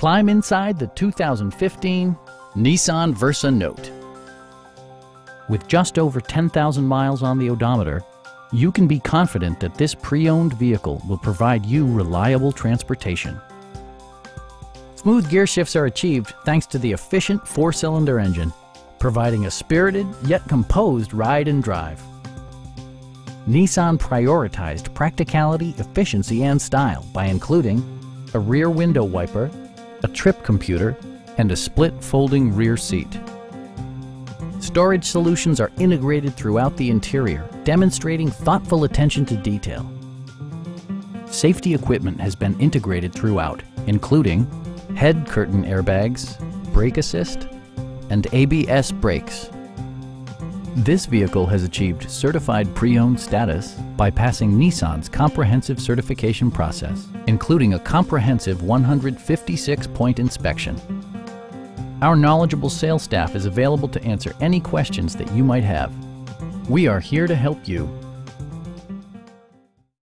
Climb inside the 2015 Nissan Versa Note. With just over 10,000 miles on the odometer, you can be confident that this pre-owned vehicle will provide you reliable transportation. Smooth gear shifts are achieved thanks to the efficient four-cylinder engine, providing a spirited yet composed ride and drive. Nissan prioritized practicality, efficiency, and style by including a rear window wiper, a trip computer, and a split folding rear seat. Storage solutions are integrated throughout the interior, demonstrating thoughtful attention to detail. Safety equipment has been integrated throughout, including head curtain airbags, brake assist, and ABS brakes. This vehicle has achieved certified pre-owned status by passing Nissan's comprehensive certification process, including a comprehensive 156-point inspection. Our knowledgeable sales staff is available to answer any questions that you might have. We are here to help you.